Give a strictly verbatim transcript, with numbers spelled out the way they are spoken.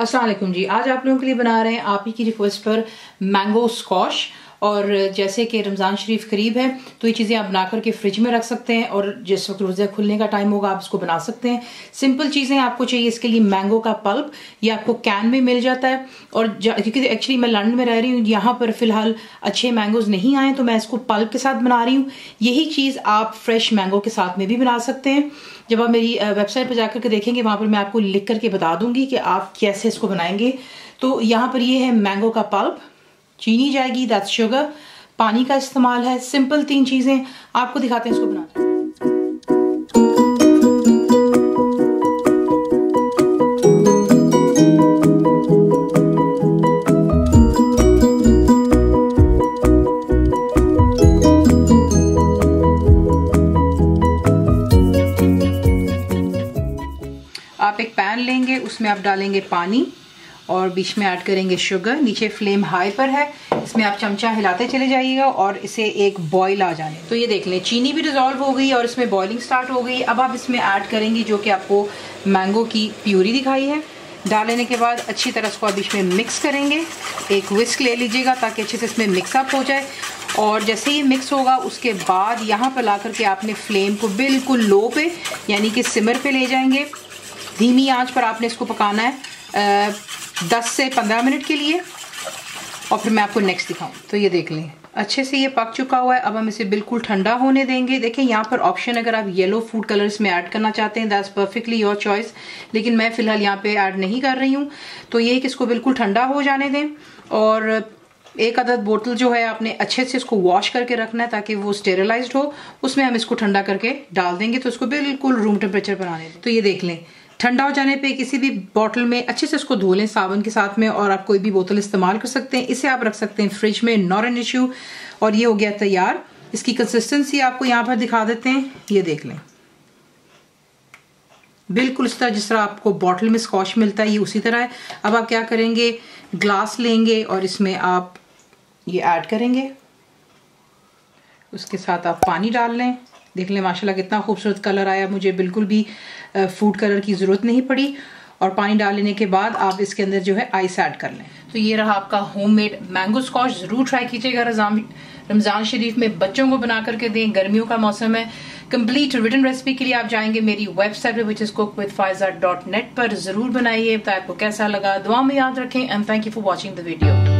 अस्सलामुअलैकुम जी, आज आप लोगों के लिए बना रहे हैं आप ही की रिक्वेस्ट पर मैंगो स्कॉश। और जैसे कि रमज़ान शरीफ करीब है तो ये चीज़ें आप बना करके फ्रिज में रख सकते हैं और जिस वक्त रोज़ा खुलने का टाइम होगा आप इसको बना सकते हैं। सिंपल चीज़ें आपको चाहिए इसके लिए मैंगो का पल्प, ये आपको कैन में मिल जाता है। और क्योंकि एक्चुअली मैं लंदन में रह रही हूँ, यहाँ पर फ़िलहाल अच्छे मैंगोज़ नहीं आए तो मैं इसको पल्प के साथ बना रही हूँ। यही चीज़ आप फ्रेश मैंगो के साथ में भी बना सकते हैं। जब आप मेरी वेबसाइट पर जा करके देखेंगे वहाँ पर मैं आपको लिख करके बता दूँगी कि आप कैसे इसको बनाएंगे। तो यहाँ पर ये है मैंगो का पल्प, चीनी जाएगी, दैट्स शुगर, पानी का इस्तेमाल है। सिंपल तीन चीज़ें आपको दिखाते हैं इसको बनाते हैं। आप एक पैन लेंगे, उसमें आप डालेंगे पानी और बीच में ऐड करेंगे शुगर। नीचे फ्लेम हाई पर है, इसमें आप चमचा हिलाते चले जाइएगा और इसे एक बॉईल आ जाने। तो ये देख लें चीनी भी डिज़ोल्व हो गई और इसमें बॉइलिंग स्टार्ट हो गई। अब आप इसमें ऐड करेंगे जो कि आपको मैंगो की प्यूरी दिखाई है। डालने के बाद अच्छी तरह इसको आप बीच में मिक्स करेंगे। एक विस्क ले लीजिएगा ताकि अच्छे से इसमें मिक्सअप हो जाए। और जैसे ही मिक्स होगा उसके बाद यहाँ पर ला करके आपने फ्लेम को बिल्कुल लो पे यानी कि सिमर पर ले जाएंगे। धीमी आँच पर आपने इसको पकाना है दस से पंद्रह मिनट के लिए और फिर मैं आपको नेक्स्ट दिखाऊं। तो ये देख लें अच्छे से ये पक चुका हुआ है। अब हम इसे बिल्कुल ठंडा होने देंगे। देखें यहाँ पर ऑप्शन, अगर आप येलो फूड कलर इसमें ऐड करना चाहते हैं दैट्स परफेक्टली योर चॉइस, लेकिन मैं फ़िलहाल यहाँ पे ऐड नहीं कर रही हूँ। तो ये कि इसको बिल्कुल ठंडा हो जाने दें और एक आदत बोतल जो है आपने अच्छे से इसको वॉश करके रखना है ताकि वो स्टेरिलाइज्ड हो। उसमें हम इसको ठंडा करके डाल देंगे। तो इसको बिल्कुल रूम टेम्परेचर पर आने दें। तो ये देख लें ठंडा हो जाने पे किसी भी बोतल में अच्छे से इसको धो लें साबुन के साथ में और आप कोई भी बोतल इस्तेमाल कर सकते हैं। इसे आप रख सकते हैं फ्रिज में, नॉट एन इश्यू। और ये हो गया तैयार। इसकी कंसिस्टेंसी आपको यहाँ पर दिखा देते हैं। ये देख लें बिल्कुल इस तरह जिस तरह आपको बोतल में स्कॉच मिलता है ये उसी तरह है। अब आप क्या करेंगे, ग्लास लेंगे और इसमें आप ये ऐड करेंगे, उसके साथ आप पानी डाल लें। देख लें माशाल्लाह कितना खूबसूरत कलर आया, मुझे बिल्कुल भी फूड कलर की ज़रूरत नहीं पड़ी। और पानी डाल लेने के बाद आप इसके अंदर जो है आइस ऐड कर लें। तो ये रहा आपका होममेड मैंगो स्कॉच। ज़रूर ट्राई कीजिएगा, रमज़ान शरीफ में बच्चों को बना करके दें, गर्मियों का मौसम है। कंप्लीट रिटन रेसिपी के लिए आप जाएंगे मेरी वेबसाइट पर which is cook with faiza dot net पर। ज़रूर बनाइए, बताएं आपको कैसा लगा। दुआ में याद रखें and thank you for watching the video.